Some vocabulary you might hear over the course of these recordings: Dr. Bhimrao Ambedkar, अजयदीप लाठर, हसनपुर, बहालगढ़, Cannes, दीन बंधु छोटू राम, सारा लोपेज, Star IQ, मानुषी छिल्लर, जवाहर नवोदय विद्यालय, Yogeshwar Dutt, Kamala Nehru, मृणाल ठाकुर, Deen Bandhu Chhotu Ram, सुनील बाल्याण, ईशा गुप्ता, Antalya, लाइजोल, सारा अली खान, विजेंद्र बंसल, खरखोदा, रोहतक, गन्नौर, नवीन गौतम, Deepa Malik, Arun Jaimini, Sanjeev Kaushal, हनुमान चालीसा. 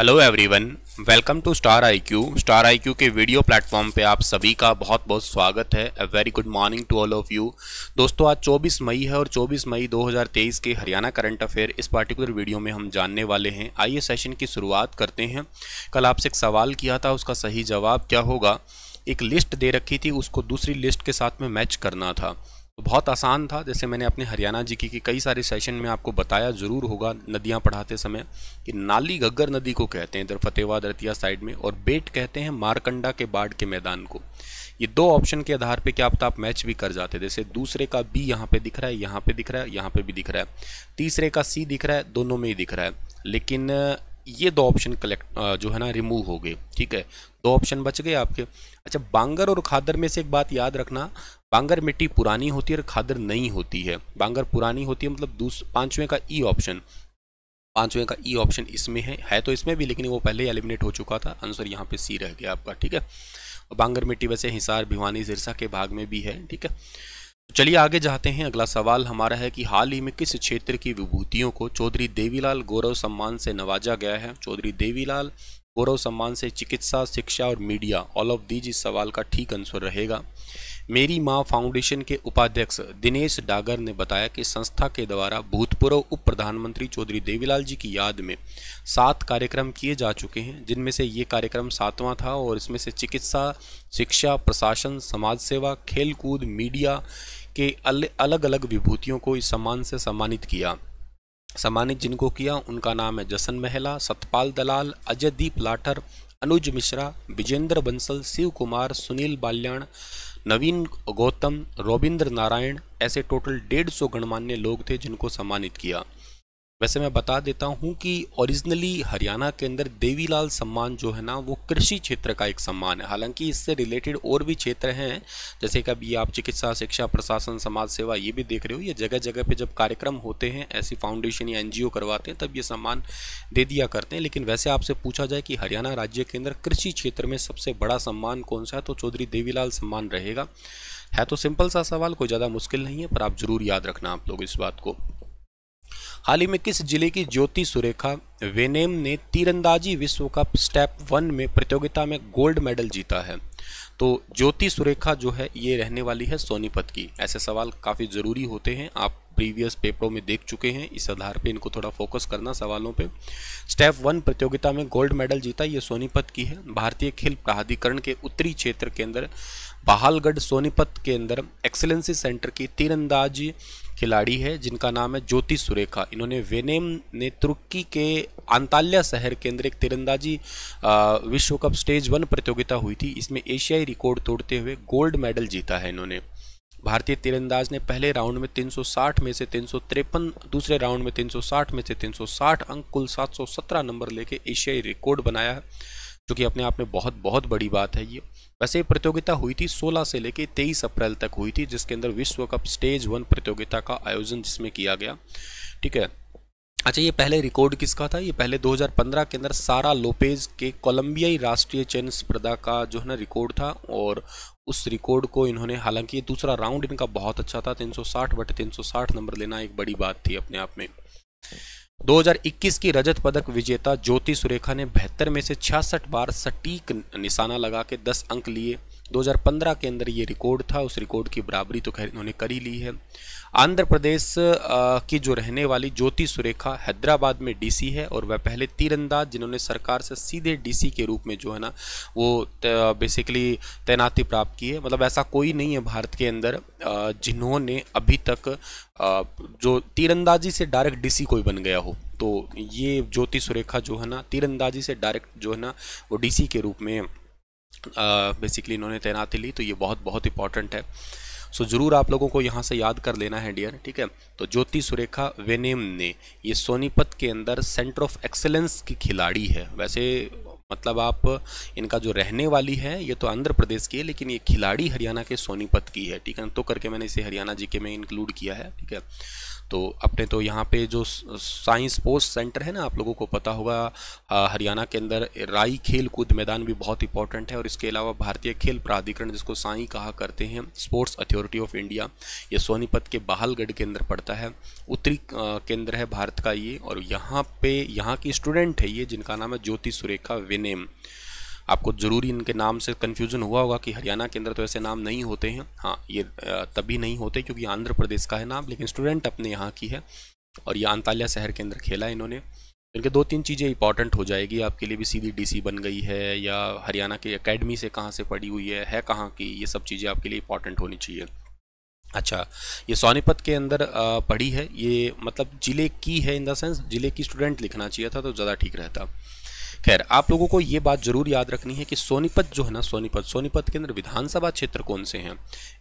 Hello everyone, welcome to star I Q. Star I Q के video platform पे आप सभी का बहुत बहुत स्वागत है। A very good morning to all of you. दोस्तों आज 24 मई है और 24 मई 2023 के हरियाणा करंट अफेयर इस पार्टिकुलर वीडियो में हम जानने वाले हैं। आइए सेशन की शुरुआत करते हैं। कल आपसे एक सवाल किया था, उसका सही जवाब क्या होगा। एक लिस्ट दे रखी थी, उसको दूसरी लिस्ट के साथ में मैच करना था। बहुत आसान था, जैसे मैंने अपने हरियाणा जी के कई सारे सेशन में आपको बताया ज़रूर होगा नदियां पढ़ाते समय कि नाली गग्गर नदी को कहते हैं इधर फतेहाबाद रतिया साइड में, और बेट कहते हैं मारकंडा के बाढ़ के मैदान को। ये दो ऑप्शन के आधार पे क्या पता आप मैच भी कर जाते, जैसे दूसरे का बी यहाँ पे दिख रहा है, यहाँ पे दिख रहा है, यहाँ पे भी दिख रहा है, तीसरे का सी दिख रहा है, दोनों में ही दिख रहा है, लेकिन ये दो ऑप्शन कलेक्ट जो है ना रिमूव हो गए। ठीक है, दो ऑप्शन बच गए आपके। अच्छा, बांगर और खादर में से एक बात याद रखना, बांगर मिट्टी पुरानी होती है और खादर नहीं होती है। बांगर पुरानी होती है मतलब पांचवें का ई ऑप्शन, इसमें है तो इसमें भी, लेकिन वो पहले एलिमिनेट हो चुका था। आंसर यहाँ पे सी रह गया आपका। ठीक है, बांगर मिट्टी वैसे हिसार भिवानी सिरसा के भाग में भी है। ठीक है, चलिए आगे जाते हैं। अगला सवाल हमारा है कि हाल ही में किस क्षेत्र की विभूतियों को चौधरी देवीलाल गौरव सम्मान से नवाजा गया है। चौधरी देवीलाल गौरव सम्मान से चिकित्सा, शिक्षा और मीडिया, ऑल ऑफ दीज इस सवाल का ठीक आंसर रहेगा। मेरी माँ फाउंडेशन के उपाध्यक्ष दिनेश डागर ने बताया कि संस्था के द्वारा भूतपूर्व उप प्रधानमंत्री चौधरी देवीलाल जी की याद में 7 कार्यक्रम किए जा चुके हैं, जिनमें से ये कार्यक्रम 7वां था और इसमें से चिकित्सा, शिक्षा, प्रशासन, समाज सेवा, खेलकूद, मीडिया के अलग अलग विभूतियों को इस सम्मान से सम्मानित किया। सम्मानित जिनको किया उनका नाम है जसन महला, सतपाल दलाल, अजयदीप लाठर, अनुज मिश्रा, विजेंद्र बंसल, शिव कुमार, सुनील बाल्याण, नवीन गौतम, रविंद्र नारायण। ऐसे टोटल 150 गणमान्य लोग थे जिनको सम्मानित किया। वैसे मैं बता देता हूं कि ओरिजिनली हरियाणा के अंदर देवीलाल सम्मान जो है ना वो कृषि क्षेत्र का एक सम्मान है। हालांकि इससे रिलेटेड और भी क्षेत्र हैं, जैसे कि अभी आप चिकित्सा, शिक्षा, प्रशासन, समाज सेवा ये भी देख रहे हो। ये जगह जगह पे जब कार्यक्रम होते हैं, ऐसी फाउंडेशन या NGO करवाते हैं, तब ये सम्मान दे दिया करते हैं। लेकिन वैसे आपसे पूछा जाए कि हरियाणा राज्य के अंदर कृषि क्षेत्र में सबसे बड़ा सम्मान कौन सा है, तो चौधरी देवीलाल सम्मान रहेगा। है तो सिंपल सा सवाल, कोई ज़्यादा मुश्किल नहीं है, पर आप ज़रूर याद रखना आप लोग इस बात को। हाल ही में किस जिले की ज्योति सुरेखा वेनेम ने तीरंदाजी विश्व कप स्टेप 1 में प्रतियोगिता में गोल्ड मेडल जीता है। तो ज्योति सुरेखा जो है ये रहने वाली है सोनीपत की। ऐसे सवाल काफ़ी ज़रूरी होते हैं, आप प्रीवियस पेपरों में देख चुके हैं, इस आधार पे इनको थोड़ा फोकस करना सवालों पे। स्टेप 1 प्रतियोगिता में गोल्ड मेडल जीता, ये सोनीपत की है। भारतीय खेल प्राधिकरण के उत्तरी क्षेत्र के अंदर बहालगढ़ सोनीपत के अंदर एक्सेलेंसी सेंटर की तीरंदाजी खिलाड़ी है जिनका नाम है ज्योति सुरेखा। इन्होंने वेनेम ने तुर्की के अंताल्या शहर के अंदर एक तीरंदाजी विश्व कप स्टेज 1 प्रतियोगिता हुई थी, इसमें एशियाई रिकॉर्ड तोड़ते हुए गोल्ड मेडल जीता है इन्होंने। भारतीय तीरंदाज ने पहले राउंड में 360 में से 353, दूसरे राउंड में 360 में से 360 अंक, कुल 717 नंबर लेके एशियाई रिकॉर्ड बनाया है, जो कि अपने आप में बहुत बड़ी बात है ये। वैसे प्रतियोगिता हुई थी 16 से लेकर 23 अप्रैल तक हुई थी, जिसके अंदर विश्व कप स्टेज 1 प्रतियोगिता का आयोजन जिसमें किया गया। ठीक है, अच्छा ये पहले रिकॉर्ड किसका था, ये पहले 2015 के अंदर सारा लोपेज के कोलंबियाई राष्ट्रीय चयन स्पर्धा का जो है ना रिकॉर्ड था, और उस रिकॉर्ड को इन्होंने, हालांकि ये दूसरा राउंड इनका बहुत अच्छा था, 360/360 नंबर लेना एक बड़ी बात थी अपने आप में। 2021 की रजत पदक विजेता ज्योति सुरेखा ने 72 में से 66 बार सटीक निशाना लगा के 10 अंक लिए। 2015 के अंदर ये रिकॉर्ड था, उस रिकॉर्ड की बराबरी तो खैर इन्होंने कर ही ली है। आंध्र प्रदेश की जो रहने वाली ज्योति सुरेखा हैदराबाद में डीसी है, और वह पहले तीरंदाज जिन्होंने सरकार से सीधे डीसी के रूप में जो है ना वो बेसिकली तैनाती प्राप्त की है। मतलब ऐसा कोई नहीं है भारत के अंदर जिन्होंने अभी तक जो तीरंदाजी से डायरेक्ट डीसी कोई बन गया हो, तो ये ज्योति सुरेखा जो है ना तीरंदाजी से डायरेक्ट जो है ना वो डीसी के रूप में बेसिकली इन्होंने तैनाती ली, तो ये बहुत इंपॉर्टेंट है। सो ज़रूर आप लोगों को यहाँ से याद कर लेना है डियर। ठीक है, तो ज्योति सुरेखा वेनेम ने, ये सोनीपत के अंदर सेंटर ऑफ एक्सेलेंस की खिलाड़ी है। वैसे मतलब आप इनका जो रहने वाली है ये तो आंध्र प्रदेश की है, लेकिन ये खिलाड़ी हरियाणा के सोनीपत की है। ठीक है, तो करके मैंने इसे हरियाणा जीके में इंक्लूड किया है। ठीक है, तो अपने तो यहाँ पे जो साइंस स्पोर्ट्स सेंटर है ना, आप लोगों को पता होगा हरियाणा के अंदर राई खेल कूद मैदान भी बहुत इंपॉर्टेंट है। और इसके अलावा भारतीय खेल प्राधिकरण जिसको साई कहा करते हैं, स्पोर्ट्स अथॉरिटी ऑफ इंडिया, ये सोनीपत के बहालगढ़ के अंदर पड़ता है। उत्तरी केंद्र है भारत का ये, और यहाँ पे यहाँ की स्टूडेंट है ये जिनका नाम है ज्योति सुरेखा वेन्नम। आपको ज़रूरी इनके नाम से कन्फ्यूज़न हुआ होगा कि हरियाणा के अंदर तो ऐसे नाम नहीं होते हैं। हाँ, ये तभी नहीं होते क्योंकि आंध्र प्रदेश का है नाम, लेकिन स्टूडेंट अपने यहाँ की है। और ये अंताल्या शहर के अंदर खेला है इन्होंने। इनके दो तीन चीज़ें इंपॉर्टेंट हो जाएगी आपके लिए भी, सीधी डीसी बन गई है या हरियाणा के अकेडमी से कहाँ से पढ़ी हुई है कहाँ की, ये सब चीज़ें आपके लिए इंपॉर्टेंट होनी चाहिए। अच्छा, ये सोनीपत के अंदर पढ़ी है, ये मतलब ज़िले की है, इन द सेंस ज़िले की स्टूडेंट लिखना चाहिए था तो ज़्यादा ठीक रहता। खैर, आप लोगों को ये बात ज़रूर याद रखनी है कि सोनीपत जो है ना, सोनीपत के अंदर विधानसभा क्षेत्र कौन से हैं।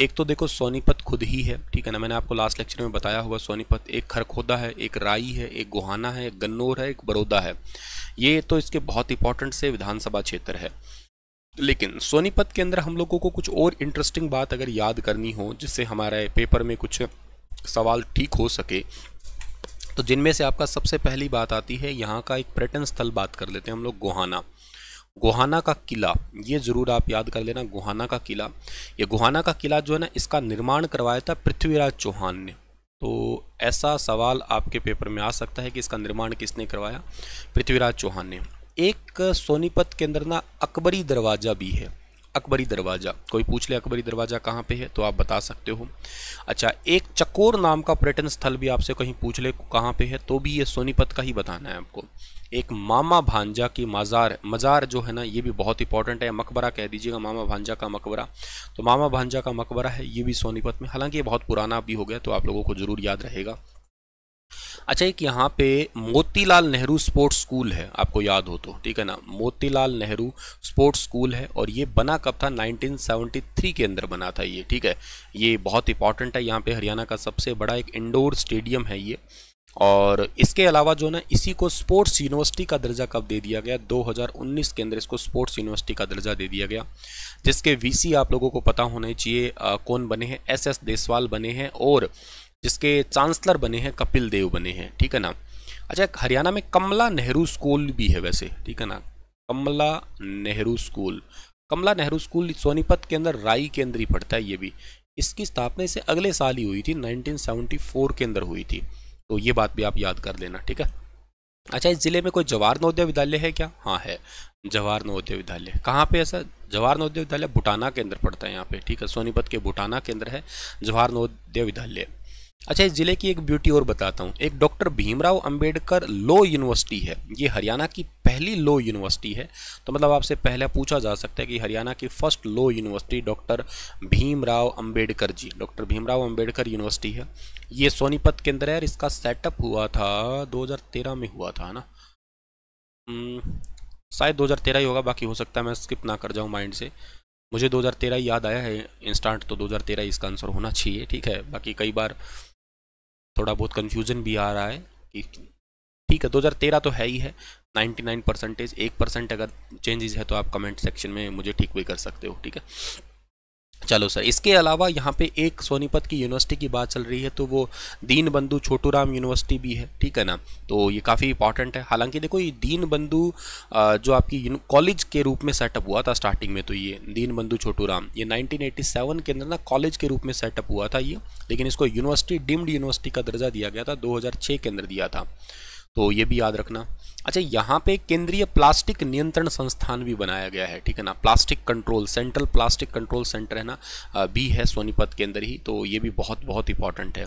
एक तो देखो सोनीपत खुद ही है, ठीक है ना, मैंने आपको लास्ट लेक्चर में बताया होगा सोनीपत। एक खरखोदा है, एक राई है, एक गोहाना है, एक गन्नौर है, एक बड़ौदा है। ये तो इसके बहुत इंपॉर्टेंट से विधानसभा क्षेत्र है। लेकिन सोनीपत के अंदर हम लोगों को कुछ और इंटरेस्टिंग बात अगर याद करनी हो जिससे हमारे पेपर में कुछ सवाल ठीक हो सके, तो जिनमें से आपका सबसे पहली बात आती है, यहाँ का एक पर्यटन स्थल बात कर लेते हैं हम लोग, गोहाना। गोहाना का किला, ये ज़रूर आप याद कर लेना, गोहाना का किला। ये गोहाना का किला जो है ना, इसका निर्माण करवाया था पृथ्वीराज चौहान ने। तो ऐसा सवाल आपके पेपर में आ सकता है कि इसका निर्माण किसने करवाया, पृथ्वीराज चौहान ने। एक सोनीपत के अंदर ना अकबरी दरवाज़ा भी है। अकबरी दरवाज़ा, कोई पूछ ले अकबरी दरवाज़ा कहाँ पे है तो आप बता सकते हो। अच्छा, एक चकोर नाम का पर्यटन स्थल भी आपसे कहीं पूछ ले कहाँ पे है तो भी ये सोनीपत का ही बताना है आपको। एक मामा भांजा की मज़ार जो है ना, ये भी बहुत इंपॉर्टेंट है, मकबरा कह दीजिएगा, मामा भांजा का मकबरा। तो मामा भांजा का मकबरा है, ये भी सोनीपत में, हालांकि ये बहुत पुराना भी हो गया तो आप लोगों को ज़रूर याद रहेगा। अच्छा, एक यहाँ पे मोतीलाल नेहरू स्पोर्ट्स स्कूल है, आपको याद हो तो, ठीक है ना, मोतीलाल नेहरू स्पोर्ट्स स्कूल है। और ये बना कब था, 1973 के अंदर बना था ये, ठीक है, ये बहुत इंपॉर्टेंट है। यहाँ पे हरियाणा का सबसे बड़ा एक इंडोर स्टेडियम है ये। और इसके अलावा जो ना, इसी को स्पोर्ट्स यूनिवर्सिटी का दर्जा कब दे दिया गया, 2019 के अंदर इसको स्पोर्ट्स यूनिवर्सिटी का दर्जा दे दिया गया, जिसके वीसी आप लोगों को पता होने चाहिए कौन बने हैं, SS देसवाल बने हैं, और जिसके चांसलर बने हैं कपिल देव बने हैं, ठीक है ना। अच्छा, हरियाणा में कमला नेहरू स्कूल भी है वैसे, ठीक है ना, कमला नेहरू स्कूल। कमला नेहरू स्कूल सोनीपत के अंदर राई के अंदर ही पड़ता है ये भी। इसकी स्थापना इसे अगले साल ही हुई थी, 1974 के अंदर हुई थी, तो ये बात भी आप याद कर लेना, ठीक है। अच्छा, इस ज़िले में कोई जवाहर नवोदय विद्यालय है क्या? हाँ है, जवाहर नवोदय विद्यालय। कहाँ पे है सर? जवाहर नवोदय विद्यालय भुटाना के अंदर पड़ता है यहाँ पे, ठीक है, सोनीपत के भुटाना के अंदर है जवाहर नवोदय विद्यालय। अच्छा, इस ज़िले की एक ब्यूटी और बताता हूँ, एक doctor Bhimrao Ambedkar law university है, ये हरियाणा की पहली लॉ यूनिवर्सिटी है। तो मतलब आपसे पहले पूछा जा सकता है कि हरियाणा की first law university doctor Bhimrao Ambedkar ji, doctor Bhimrao Ambedkar university है, ये सोनीपत के अंदर है। इसका सेटअप हुआ था 2013 में, हुआ था ना, शायद 2013 ही होगा, बाकी हो सकता है मैं स्किप ना कर जाऊँ माइंड से, मुझे 2013 याद आया है इंस्टांट, तो 2013 इसका आंसर होना चाहिए, ठीक है। बाकी कई बार थोड़ा बहुत कन्फ्यूजन भी आ रहा है कि ठीक है, 2013 तो है ही है, 99%, 1% अगर चेंजेस है तो आप कमेंट सेक्शन में मुझे ठीक भी कर सकते हो, ठीक है। चलो सर, इसके अलावा यहाँ पे एक सोनीपत की यूनिवर्सिटी की बात चल रही है तो वो दीन बंधु छोटू राम यूनिवर्सिटी भी है, ठीक है ना, तो ये काफ़ी इंपॉर्टेंट है। हालांकि देखो ये दीन बंधु जो आपकी कॉलेज के रूप में सेटअप हुआ था स्टार्टिंग में, तो ये दीन बंधु छोटू राम ये 1987 के अंदर ना कॉलेज के रूप में सेटअप हुआ था ये, लेकिन इसको यूनिवर्सिटी डीम्ड यूनिवर्सिटी का दर्जा दिया गया था 2006 के अंदर दिया था, तो ये भी याद रखना। अच्छा, यहाँ पे केंद्रीय प्लास्टिक नियंत्रण संस्थान भी बनाया गया है, ठीक है ना, plastic control central plastic control centre है ना, भी है सोनीपत के अंदर ही, तो ये भी बहुत बहुत इंपॉर्टेंट है।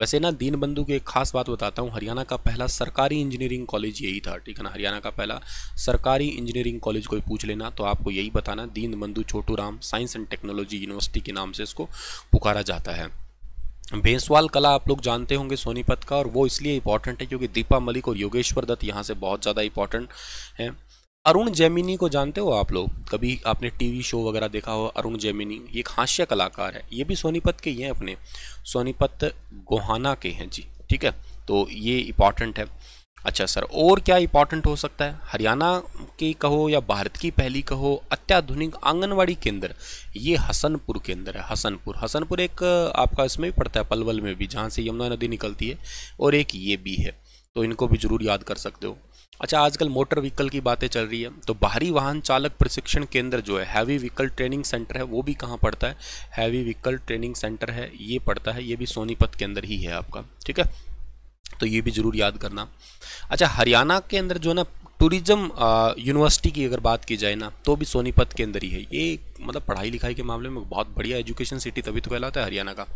वैसे ना दीनबंधु की एक खास बात बताता हूँ, हरियाणा का पहला सरकारी इंजीनियरिंग कॉलेज यही था, ठीक है ना, हरियाणा का पहला सरकारी इंजीनियरिंग कॉलेज कोई पूछ लेना तो आपको यही बताना, Deenbandhu Chhotu Ram science and technology university के नाम से इसको पुकारा जाता है। भैंसवाल कला आप लोग जानते होंगे सोनीपत का, और वो इसलिए इंपॉर्टेंट है क्योंकि दीपा मलिक और योगेश्वर दत्त यहाँ से बहुत ज़्यादा इंपॉर्टेंट हैं। अरुण जैमिनी को जानते हो आप लोग, कभी आपने टीवी शो वगैरह देखा हो, अरुण जैमिनी ये एक हास्य कलाकार है, ये भी सोनीपत के ही हैं, अपने सोनीपत गोहाना के हैं जी, ठीक है, तो ये इंपॉर्टेंट है। अच्छा सर, और क्या इंपॉर्टेंट हो सकता है? हरियाणा की कहो या भारत की पहली कहो अत्याधुनिक आंगनवाड़ी केंद्र, ये हसनपुर केंद्र है। हसनपुर एक आपका इसमें भी पड़ता है, पलवल में भी, जहाँ से यमुना नदी निकलती है, और एक ये भी है, तो इनको भी जरूर याद कर सकते हो। अच्छा, आजकल मोटर व्हीकल की बातें चल रही है, तो भारी वाहन चालक प्रशिक्षण केंद्र जो है, हैवी व्हीकल ट्रेनिंग सेंटर है, वो भी कहाँ पड़ता है? हैवी व्हीकल ट्रेनिंग सेंटर है, ये पड़ता है, ये भी सोनीपत के अंदर ही है आपका, ठीक है, तो ये भी जरूर याद करना। अच्छा, हरियाणा के अंदर जो ना टूरिज्म यूनिवर्सिटी की अगर बात की जाए ना, तो भी सोनीपत के अंदर ही है। ये मतलब पढ़ाई लिखाई के मामले में बहुत बढ़िया एजुकेशन सिटी तभी तो कहलाता है हरियाणा का,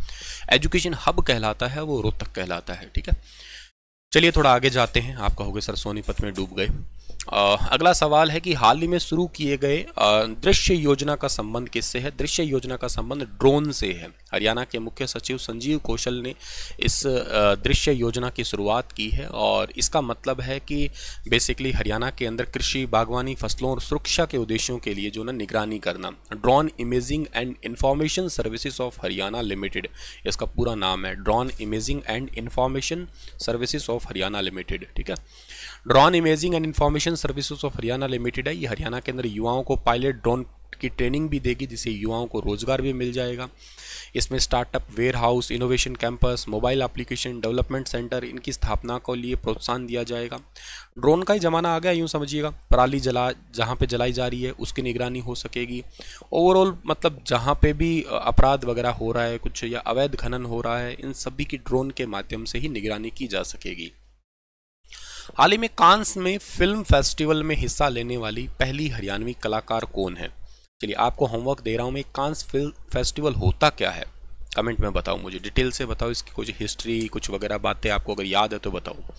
एजुकेशन हब कहलाता है, वो रोहतक कहलाता है, ठीक है। चलिए थोड़ा आगे जाते हैं। आप कहोगे सर सोनीपत में डूब गए। अगला सवाल है कि हाल ही में शुरू किए गए दृश्य योजना का संबंध किससे है? दृश्य योजना का संबंध ड्रोन से है। हरियाणा के मुख्य सचिव संजीव कौशल ने इस दृश्य योजना की शुरुआत की है, और इसका मतलब है कि बेसिकली हरियाणा के अंदर कृषि, बागवानी, फसलों और सुरक्षा के उद्देश्यों के लिए जो ना निगरानी करना, drone imaging and information services of Haryana limited, इसका पूरा नाम है, drone imaging and information services of Haryana limited, ठीक है। Drone imaging and information services of Haryana limited है, ये हरियाणा के अंदर युवाओं को पायलट ड्रोन की ट्रेनिंग भी देगी, जिससे युवाओं को रोजगार भी मिल जाएगा। इसमें startup, warehouse, innovation campus, mobile application development centre, इनकी स्थापना के लिए प्रोत्साहन दिया जाएगा। ड्रोन का ही जमाना आ गया, यूँ समझिएगा। पराली जहाँ पे जलाई जा रही है उसकी निगरानी हो सकेगी। ओवरऑल मतलब जहाँ पे भी अपराध वगैरह हो रहा है कुछ, या अवैध खनन हो रहा है, इन सभी की ड्रोन के माध्यम से ही निगरानी की जा सकेगी। हाल ही में कांस में फिल्म फेस्टिवल में हिस्सा लेने वाली पहली हरियाणवी कलाकार कौन है? चलिए आपको होमवर्क दे रहा हूँ मैं। कांस फिल्म फेस्टिवल होता क्या है? कमेंट में बताओ, मुझे डिटेल से बताओ, इसकी कुछ हिस्ट्री, कुछ वगैरह बातें आपको अगर याद है तो बताओ।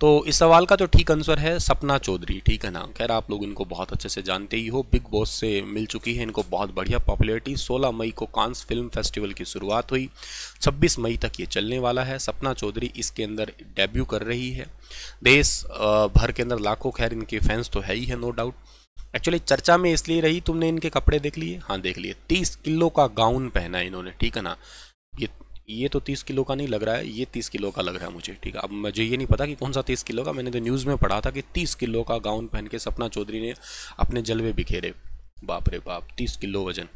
तो इस सवाल का जो ठीक आंसर है सपना चौधरी, ठीक है ना। खैर आप लोग इनको बहुत अच्छे से जानते ही हो, बिग बॉस से मिल चुकी है, इनको बहुत बढ़िया पॉपुलैरिटी। 16 मई को कांस फिल्म फेस्टिवल की शुरुआत हुई, 26 मई तक ये चलने वाला है। सपना चौधरी इसके अंदर डेब्यू कर रही है। देश भर के अंदर लाखों, खैर इनके फैंस तो है ही है, नो डाउट। एक्चुअली चर्चा में इसलिए रही, तुमने इनके कपड़े देख लिए? हाँ देख लिए, 30 किलो का गाउन पहना है इन्होंने, ठीक है ना। ये तो 30 किलो का नहीं लग रहा है, ये 30 किलो का लग रहा है मुझे, ठीक है। अब मुझे ये नहीं पता कि कौन सा 30 किलो का, मैंने तो न्यूज़ में पढ़ा था कि 30 किलो का गाउन पहन के सपना चौधरी ने अपने जलवे बिखेरे। बाप रे बाप, 30 किलो वजन।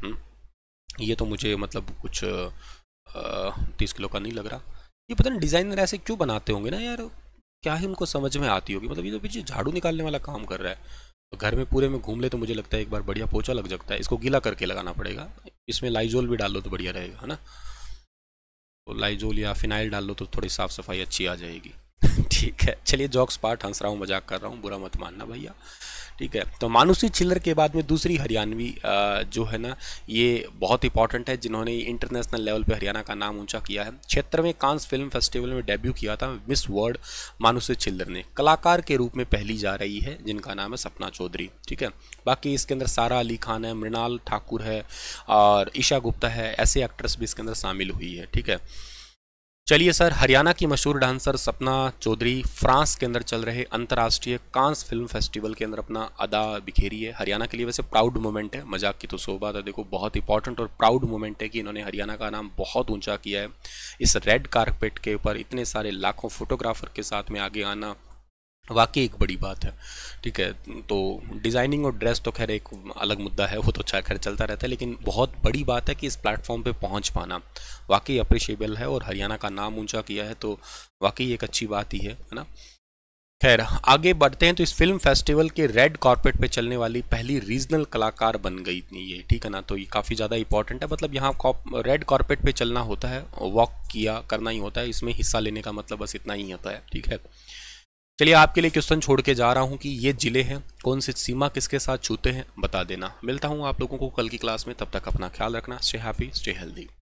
ये तो मुझे मतलब कुछ 30 किलो का नहीं लग रहा। ये पता नहीं डिज़ाइनर ऐसे क्यों बनाते होंगे ना यार, क्या ही उनको समझ में आती होगी। मतलब ये तो पीछे झाड़ू निकालने वाला काम कर रहा है। घर में पूरे में घूम ले तो मुझे लगता है एक बार बढ़िया पोछा लग सकता है। इसको गीला करके लगाना पड़ेगा, इसमें लाइजोल भी डाल लो तो बढ़िया रहेगा, है ना। तो लाइजोल या फिनाइल डाल लो तो थोड़ी साफ़ सफाई अच्छी आ जाएगी, ठीक है। चलिए जोक्स पार्ट, हंस रहा हूँ, मजाक कर रहा हूँ, बुरा मत मानना भैया, ठीक है। तो मानुषी छिल्लर के बाद में दूसरी हरियाणवी जो है ना, ये बहुत इंपॉर्टेंट है, जिन्होंने इंटरनेशनल लेवल पे हरियाणा का नाम ऊंचा किया है। क्षेत्र में कांस फिल्म फेस्टिवल में डेब्यू किया था मिस वर्ल्ड मानुषी छिल्लर ने। कलाकार के रूप में पहली जा रही है, जिनका नाम है सपना चौधरी, ठीक है। बाकी इसके अंदर सारा अली खान है, मृणाल ठाकुर है, और ईशा गुप्ता है, ऐसे एक्ट्रेस भी इसके अंदर शामिल हुई है, ठीक है। चलिए सर, हरियाणा की मशहूर डांसर सपना चौधरी फ्रांस के अंदर चल रहे अंतर्राष्ट्रीय कांस फिल्म फेस्टिवल के अंदर अपना अदा बिखेरी है। हरियाणा के लिए वैसे प्राउड मोमेंट है, मजाक की तो शोभा है, देखो बहुत इंपॉर्टेंट और प्राउड मोमेंट है कि इन्होंने हरियाणा का नाम बहुत ऊंचा किया है। इस रेड कारपेट के ऊपर इतने सारे लाखों फोटोग्राफर के साथ में आगे आना वाकई एक बड़ी बात है, ठीक है। तो डिज़ाइनिंग और ड्रेस तो खैर एक अलग मुद्दा है, वो तो अच्छा खैर चलता रहता है, लेकिन बहुत बड़ी बात है कि इस प्लेटफॉर्म पे पहुंच पाना वाकई अप्रिशिएबल है, और हरियाणा का नाम ऊंचा किया है तो वाकई एक अच्छी बात ही है, ना। खैर आगे बढ़ते हैं, तो इस फिल्म फेस्टिवल के रेड कॉर्पेट पे चलने वाली पहली रीजनल कलाकार बन गई थी ये, ठीक है ना। तो ये काफ़ी ज़्यादा इंपॉर्टेंट है, मतलब यहाँ रेड कॉर्पेट पे चलना होता है, वॉक किया करना ही होता है, इसमें हिस्सा लेने का मतलब बस इतना ही होता है, ठीक है। चलिए आपके लिए क्वेश्चन छोड़ के जा रहा हूँ कि ये ज़िले हैं, कौन सी सीमा किसके साथ छूते हैं, बता देना। मिलता हूँ आप लोगों को कल की क्लास में, तब तक अपना ख्याल रखना। Stay happy, stay healthy.